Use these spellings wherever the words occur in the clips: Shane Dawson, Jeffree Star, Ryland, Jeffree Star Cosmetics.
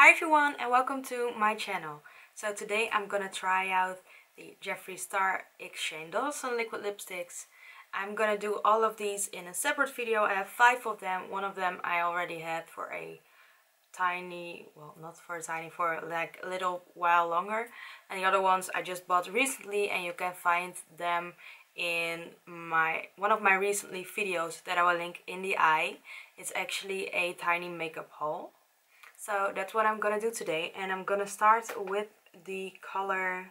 Hi everyone and welcome to my channel. So today I'm gonna try out the Jeffree Star x Shane Dawson liquid lipsticks. I'm gonna do all of these in a separate video. I have 5 of them. One of them I already had for a tiny, well, not for a tiny, for like a little while longer. And the other ones I just bought recently, and you can find them in one of my recently videos that I will link in the eye. It's actually a tiny makeup haul. So that's what I'm gonna do today, and I'm gonna start with the color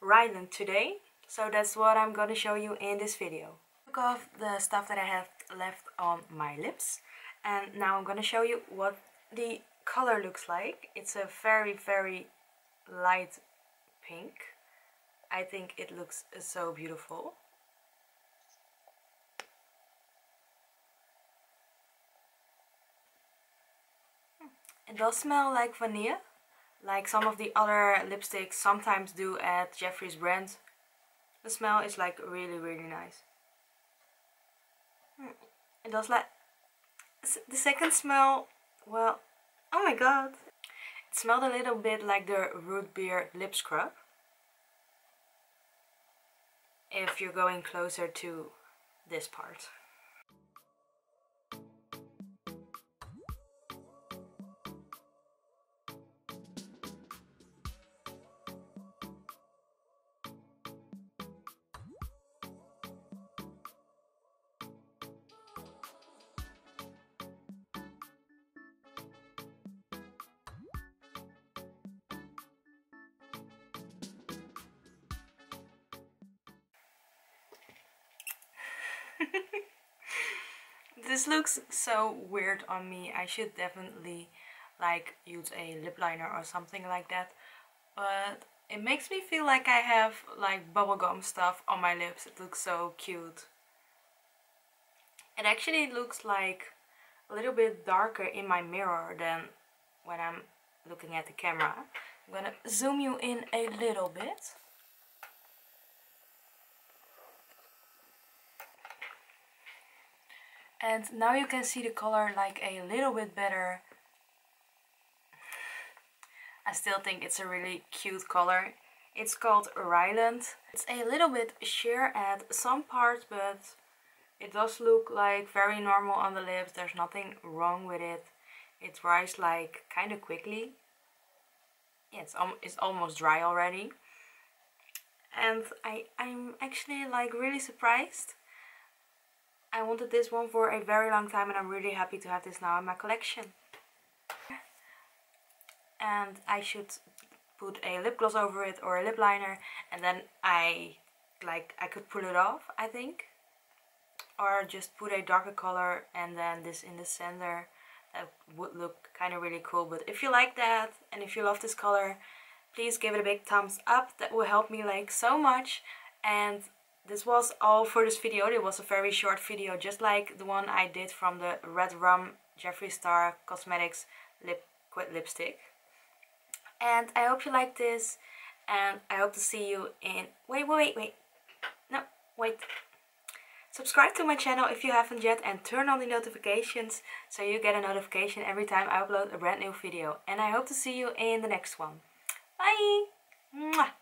Ryland today. So that's what I'm gonna show you in this video. Took off the stuff that I have left on my lips, and now I'm gonna show you what the color looks like. It's a very, very light pink. I think it looks so beautiful. It does smell like vanilla, like some of the other lipsticks sometimes do at Jeffree's brand. The smell is like really, really nice. It does like... The second smell, well, oh my god. It smelled a little bit like the root beer lip scrub. If you're going closer to this part. This looks so weird on me. I should definitely like use a lip liner or something like that, but it makes me feel like I have like bubblegum stuff on my lips. It looks so cute. It actually looks like a little bit darker in my mirror than when I'm looking at the camera. I'm gonna zoom you in a little bit. And now you can see the color like a little bit better. I still think it's a really cute color. It's called Ryland. It's a little bit sheer at some parts, but it does look like very normal on the lips. There's nothing wrong with it. It dries like kind of quickly. Yeah, it's almost dry already. And I'm actually like really surprised. I wanted this one for a very long time, and I'm really happy to have this now in my collection. And I should put a lip gloss over it or a lip liner, and then I could pull it off, I think. Or just put a darker color and then this in the center. That would look kind of really cool. But if you like that and if you love this color, please give it a big thumbs up. That will help me like so much. And this was all for this video. It was a very short video, just like the one I did from the Red Rum Jeffree Star Cosmetics liquid lipstick. And I hope you like this, and I hope to see you in... Wait. No, wait. Subscribe to my channel if you haven't yet, and turn on the notifications so you get a notification every time I upload a brand new video. And I hope to see you in the next one. Bye! Mwah.